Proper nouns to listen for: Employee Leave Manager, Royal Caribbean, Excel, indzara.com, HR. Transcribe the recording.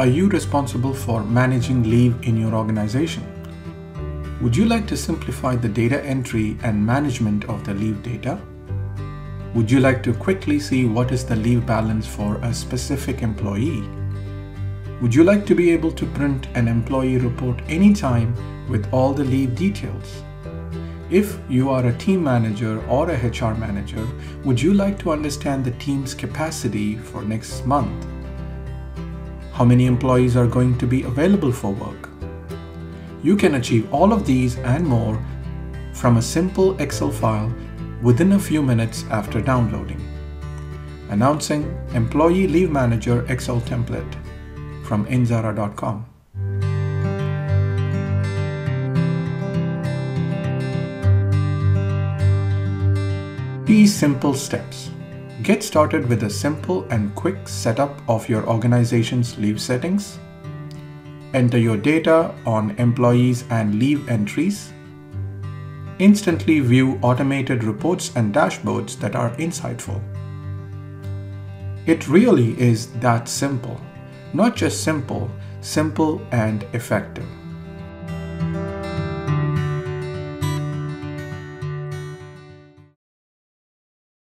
Are you responsible for managing leave in your organization? Would you like to simplify the data entry and management of the leave data? Would you like to quickly see what is the leave balance for a specific employee? Would you like to be able to print an employee report anytime with all the leave details? If you are a team manager or a HR manager, would you like to understand the team's capacity for next month? How many employees are going to be available for work? You can achieve all of these and more from a simple Excel file within a few minutes after downloading. Announcing Employee Leave Manager Excel Template from indzara.com. These simple steps. Get started with a simple and quick setup of your organization's leave settings. Enter your data on employees and leave entries. Instantly view automated reports and dashboards that are insightful. It really is that simple. Not just simple, simple and effective.